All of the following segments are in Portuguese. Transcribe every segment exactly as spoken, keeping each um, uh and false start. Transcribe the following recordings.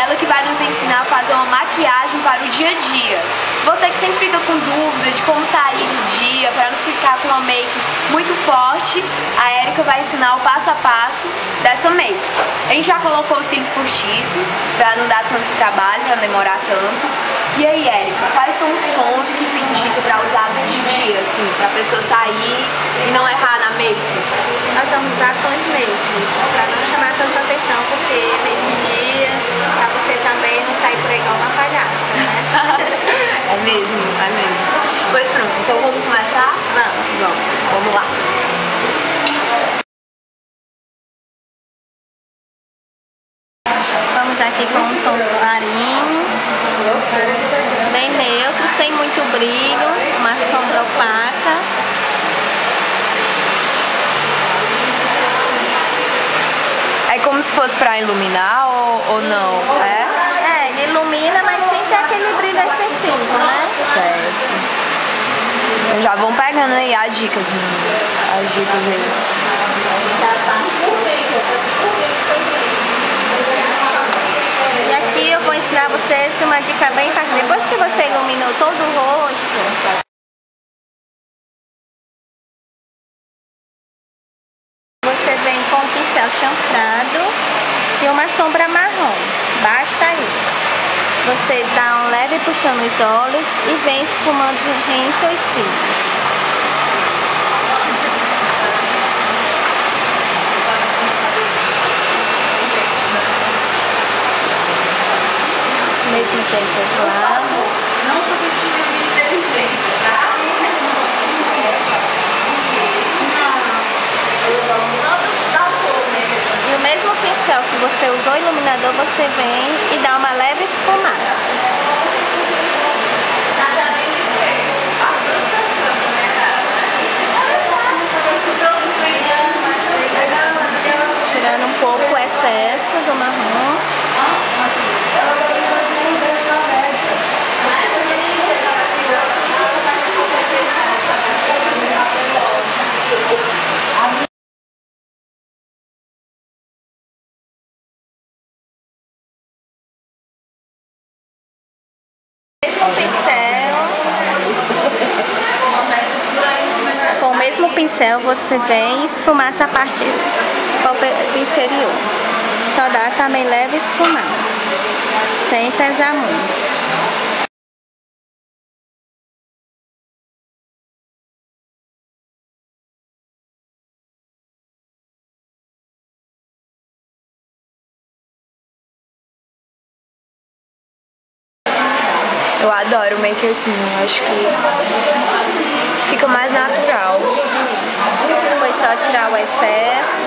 ela que vai nos ensinar a fazer uma maquiagem para o dia a dia. Você que sempre fica com dúvida de como sair do dia, para não ficar com uma make muito forte, a Érica vai ensinar o passo a passo dessa make. A gente já colocou os cílios postiços, para não dar tanto trabalho, para não demorar tanto. E aí, Érica, quais são os tons que tu indica pra usar de dia, assim, pra pessoa sair e não errar na make? Nós vamos usar tons neutros, pra não chamar tanta atenção, porque meio de dia, pra você também não sair por aí igual uma palhaça, né? É mesmo, é mesmo. Pois pronto, então vamos começar? Vamos, vamos, vamos lá. Vamos aqui com um tom clarinho. Sem muito brilho, uma sombra opaca. É como se fosse pra iluminar ou, ou não? É? É, ele ilumina, mas sem ter aquele brilho excessivo, né? Certo. Já vão pegando aí as dicas, meninas. As dicas aí. E aqui eu vou ensinar vocês uma dica bem fácil. Depois que você iluminou todo o rosto, você vem com o pincel chanfrado e uma sombra marrom. Basta isso. Você dá um leve puxão nos olhos e vem esfumando rente aos cílios. Mesmo jeito do lado. Não subestime a minha inteligência, tá? E o mesmo pincel que você usou o iluminador, você vem e dá uma leve esfumada. Tirando um pouco o excesso do marrom. Com o mesmo pincel você vem esfumar essa parte inferior. Só dá também leve esfumar, sem pesar muito. Eu adoro make assim, eu acho que fica mais natural. Foi só tirar o excesso.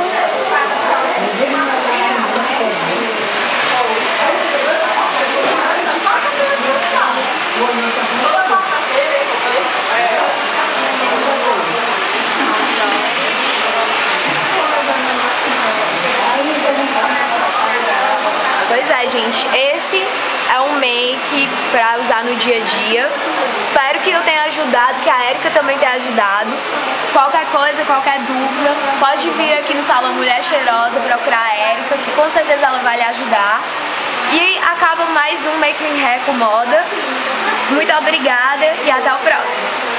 Pois é, gente, esse é um make pra usar no dia a dia. Espero que eu tenha ajudado, que a Érica também tenha ajudado. Qualquer coisa, qualquer dúvida, pode vir aqui no Salão Mulher Cheirosa procurar a Érica, que com certeza ela vai lhe ajudar. E acaba mais um Making Hair com Moda. Muito obrigada e até o próximo.